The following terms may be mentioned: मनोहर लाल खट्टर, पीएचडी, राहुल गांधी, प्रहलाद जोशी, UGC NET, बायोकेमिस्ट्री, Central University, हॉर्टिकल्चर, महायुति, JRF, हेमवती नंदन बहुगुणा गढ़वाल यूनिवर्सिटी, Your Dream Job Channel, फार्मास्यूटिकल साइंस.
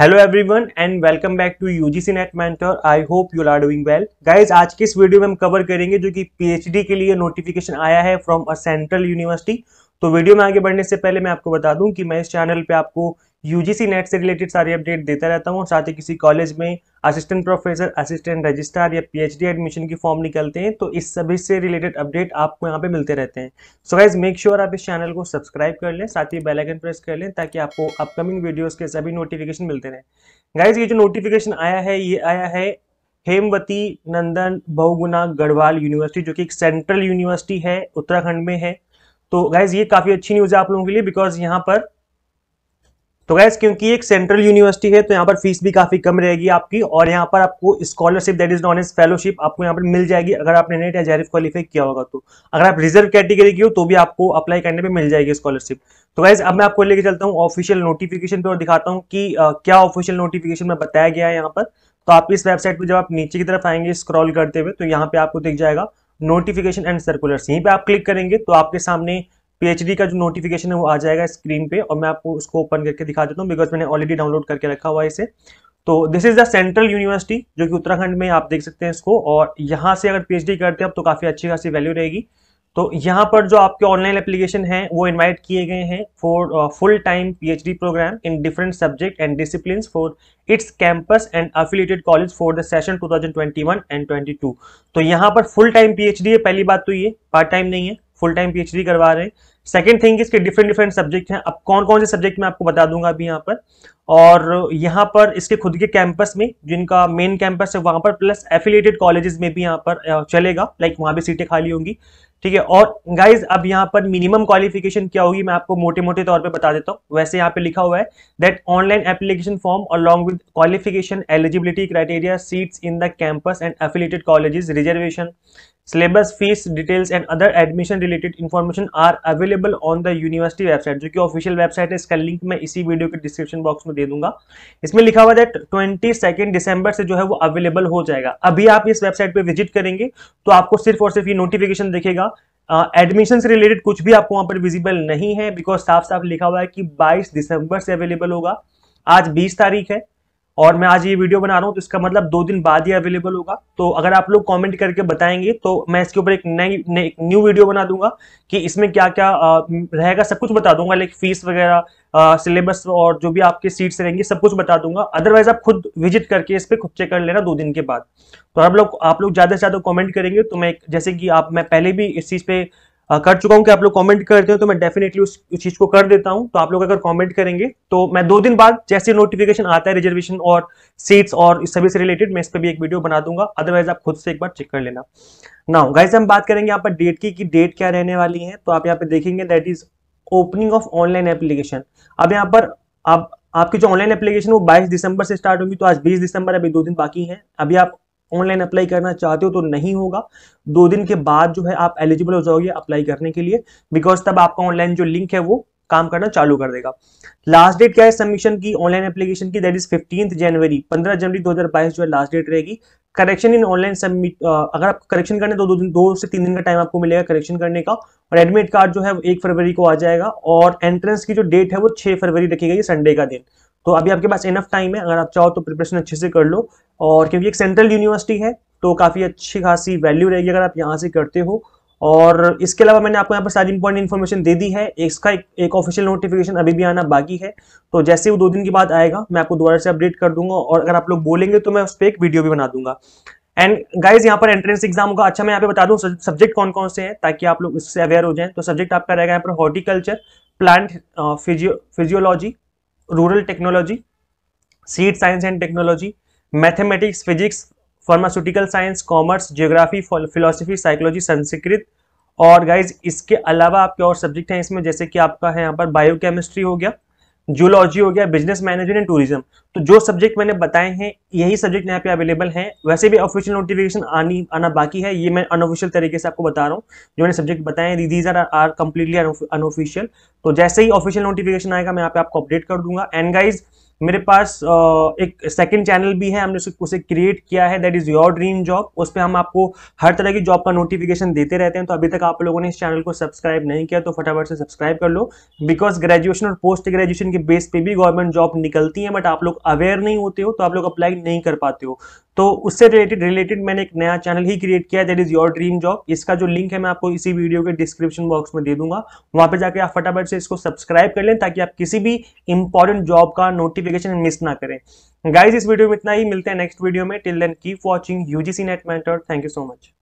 Hello everyone and welcome back to UGC NET mentor. I hope you are doing well guys. आज की इस video में हम cover करेंगे जो कि पीएचडी के लिए नोटिफिकेशन आया है फ्रॉम अ सेंट्रल यूनिवर्सिटी। तो वीडियो में आगे बढ़ने से पहले मैं आपको बता दूं कि मैं इस चैनल पे आपको यूजीसी नेट से रिलेटेड सारे अपडेट देता रहता हूँ। साथ ही किसी कॉलेज में असिस्टेंट प्रोफेसर, असिस्टेंट रजिस्ट्रार या पीएचडी एडमिशन की फॉर्म निकलते हैं तो इस सभी से रिलेटेड अपडेट आपको यहाँ पे मिलते रहते हैं। सो गाइज मेक श्योर आप इस चैनल को सब्सक्राइब कर लें, साथ ही बेल आइकन प्रेस कर लें ताकि आपको अपकमिंग वीडियोज़ के सभी नोटिफिकेशन मिलते रहें। गाइज ये जो नोटिफिकेशन आया है ये आया है हेमवती नंदन बहुगुणा गढ़वाल यूनिवर्सिटी, जो कि एक सेंट्रल यूनिवर्सिटी है, उत्तराखंड में है। तो गाइज ये काफ़ी अच्छी न्यूज़ है आप लोगों के लिए बिकॉज यहाँ पर तो गैस क्योंकि एक सेंट्रल यूनिवर्सिटी है तो यहाँ पर फीस भी काफ़ी कम रहेगी आपकी और यहाँ पर आपको scholarship that is known as fellowship आपको यहाँ पर मिल जाएगी अगर आपने नेट या जेआरएफ क्वालिफाई किया होगा। तो अगर आप रिजर्व कैटेगरी की हो तो भी आपको अप्लाई करने पे मिल जाएगी स्कॉलरशिप। तो गैस अब मैं आपको लेके चलता हूँ ऑफिशियल नोटिफिकेशन पर और दिखाता हूँ कि क्या ऑफिशियल नोटिफिकेशन में बताया गया है यहाँ पर। तो आप इस वेबसाइट पर जब आप नीचे की तरफ आएंगे स्क्रॉल करते हुए तो यहाँ पर आपको दिख जाएगा नोटिफिकेशन एंड सर्कुलर्स। यहीं पर आप क्लिक करेंगे तो आपके सामने पीएचडी का जो नोटिफिकेशन है वो आ जाएगा स्क्रीन पे और मैं आपको उसको ओपन करके दिखा देता हूँ बिकॉज मैंने ऑलरेडी डाउनलोड करके रखा हुआ है इसे। तो this is the central university जो कि उत्तराखंड में आप देख सकते हैं इसको और यहाँ से अगर पीएचडी करते हैं आप तो काफ़ी अच्छी खासी वैल्यू रहेगी। तो यहाँ पर जो आपके ऑनलाइन एप्लीकेशन है वो इन्वाइट किए गए हैं for full time पीएचडी programme in different subject and discipline for its campus and affiliated college for the session 2021 and 22। तो यहाँ पर फुल टाइम पीएचडी है, पहली बात तो ये पार्ट टाइम नहीं है, फुल टाइम पीएचडी करवा रहे हैं। सेकंड थिंग इसके डिफरेंट सब्जेक्ट हैं, अब कौन कौन से सब्जेक्ट मैं आपको बता दूंगा अभी यहाँ पर। और यहाँ पर इसके खुद के कैंपस में जिनका मेन कैंपस है वहाँ पर प्लस एफिलिएटेड कॉलेजेस में भी यहाँ पर चलेगा, लाइक वहाँ भी सीटें खाली होंगी, ठीक है। और गाइज अब यहाँ पर मिनिमम क्वालिफिकेशन क्या होगी मैं आपको मोटे मोटे तौर पे बता देता हूँ। वैसे यहाँ पे लिखा हुआ है that online application form along with qualification, eligibility criteria, seats in the campus and affiliated colleges, reservation, syllabus, fees details and other admission related information are available on the university website, जो कि official website है। इसका link मैं इसी video के description box में दे दूंगा। इसमें लिखा हुआ है 22 दिसंबर से जो है वो अवेलेबल हो जाएगा। अभी आप इस वेबसाइट पे विजिट करेंगे तो आपको सिर्फ और सिर्फ ये नोटिफिकेशन दिखेगा, एडमिशन से रिलेटेड कुछ भी आपको वहाँ पर विजिबल नहीं है बिकॉज साफ साफ लिखा हुआ है कि 22 दिसंबर से अवेलेबल होगा। आज 20 तारीख है और मैं आज ये वीडियो बना रहा हूँ तो इसका मतलब 2 दिन बाद ही अवेलेबल होगा। तो अगर आप लोग कमेंट करके बताएंगे तो मैं इसके ऊपर एक न्यू वीडियो बना दूंगा कि इसमें क्या क्या रहेगा, सब कुछ बता दूंगा, लाइक फीस वगैरह, सिलेबस और जो भी आपके सीट्स रहेंगी सब कुछ बता दूंगा। अदरवाइज आप खुद विजिट करके इस पर खुद चेक कर लेना 2 दिन के बाद। तो आप लोग ज़्यादा से ज़्यादा कॉमेंट करेंगे तो मैं जैसे कि मैं पहले भी इस चीज़ पर कर चुका हूँ कि आप लोग कमेंट करते हो तो मैं डेफिनेटली उस चीज़ को कर देता हूँ। तो आप लोग अगर कमेंट करेंगे तो मैं 2 दिन बाद जैसे नोटिफिकेशन आता है रिजर्वेशन और सीट्स और इस सभी से रिलेटेड मैं इस पर भी एक वीडियो बना दूंगा। अदरवाइज आप खुद से एक बार चेक कर लेना। नाउ गाइस हम बात करेंगे यहाँ पर डेट की कि डेट क्या रहने वाली है। तो आप यहाँ पर देखेंगे that is opening of online application. अब यहाँ पर आपकी जो ऑनलाइन एप्लीकेशन वो 22 दिसंबर से स्टार्ट होगी तो आज 20 दिसंबर, अभी 2 दिन बाकी हैं। अभी आप ऑनलाइन अप्लाई करना चाहते हो तो नहीं होगा, 2 दिन के बाद जो है आप एलिजिबल हो जाओगे अप्लाई करने के लिए बिकॉज तब आपका ऑनलाइन जो लिंक है वो काम करना चालू कर देगा। लास्ट डेट क्या है सबमिशन की ऑनलाइन एप्लीकेशन की, दैट इज 15 जनवरी, 15 जनवरी 2022 जो है लास्ट डेट रहेगी। करेक्शन इन ऑनलाइन सबमिट, अगर आप करेक्शन करने तो 2 से 3 दिन का टाइम आपको मिलेगा करेक्शन करने का। और एडमिट कार्ड जो है 1 फरवरी को आ जाएगा और एंट्रेंस की जो डेट है वो 6 फरवरी रखी गई, संडे का दिन। तो अभी आपके पास इनफ टाइम है, अगर आप चाहो तो प्रिपरेशन अच्छे से कर लो। और क्योंकि एक सेंट्रल यूनिवर्सिटी है तो काफ़ी अच्छी खासी वैल्यू रहेगी अगर आप यहाँ से करते हो। और इसके अलावा मैंने आपको यहाँ पर सारी इंपॉर्टेंट इन्फॉर्मेशन दे दी है। इसका एक ऑफिशियल नोटिफिकेशन अभी भी आना बाकी है तो जैसे वो 2 दिन के बाद आएगा मैं आपको दोबारा से अपडेट कर दूंगा और अगर आप लोग बोलेंगे तो मैं उस पर एक वीडियो भी बना दूंगा। एंड गाइज यहाँ पर एंट्रेंस एग्जाम होगा। अच्छा मैं यहाँ पे बता दूँ सब्जेक्ट कौन कौन से हैं ताकि आप लोग इससे अवेयर हो जाएं। तो सब्जेक्ट आपका रहेगा यहाँ पर हॉर्टिकल्चर, plant physiology, rural technology, seed science and technology, mathematics, physics, फार्मास्यूटिकल साइंस, commerce, geography, philosophy, psychology, Sanskrit. और गाइज इसके अलावा आपके और सब्जेक्ट हैं इसमें, जैसे कि आपका है यहाँ पर बायोकेमिस्ट्री हो गया, जूलॉजी हो गया, बिजनेस मैनेजमेंट एंड टूरिज्म। तो जो सब्जेक्ट मैंने बताए हैं यही सब्जेक्ट यहाँ पे अवेलेबल हैं। वैसे भी ऑफिशियल नोटिफिकेशन आना बाकी है, ये मैं अनऑफिशियल तरीके से आपको बता रहा हूँ जो मैंने सब्जेक्ट बताए हैं, दीज आर कम्प्लीटली अनऑफिशियल। तो जैसे ही ऑफिशियल नोटिफिकेशन आएगा मैं यहाँ पे आपको अपडेट कर दूंगा। एंड गाइज मेरे पास एक सेकंड चैनल भी है, हमने उसे क्रिएट किया है, that is your dream job. उस पर हम आपको हर तरह की जॉब का नोटिफिकेशन देते रहते हैं। तो अभी तक आप लोगों ने इस चैनल को सब्सक्राइब नहीं किया तो फटाफट से सब्सक्राइब कर लो, बिकॉज ग्रेजुएशन और पोस्ट ग्रेजुएशन के बेस पे भी गवर्नमेंट जॉब निकलती है, बट आप लोग अवेयर नहीं होते हो तो आप लोग अप्लाई नहीं कर पाते हो। तो उससे रिलेटेड मैंने एक नया चैनल ही क्रिएट किया, that is your dream job. इसका जो लिंक है मैं आपको इसी वीडियो के डिस्क्रिप्शन बॉक्स में दे दूंगा, वहां पे जाके आप फटाफट से इसको सब्सक्राइब कर लें ताकि आप किसी भी इंपॉर्टेंट जॉब का नोटिफिकेशन मिस ना करें। गाइज इस वीडियो में इतना ही, मिलते हैं नेक्स्ट वीडियो में। Till then keep watching UGC NET mentor. Thank you so much.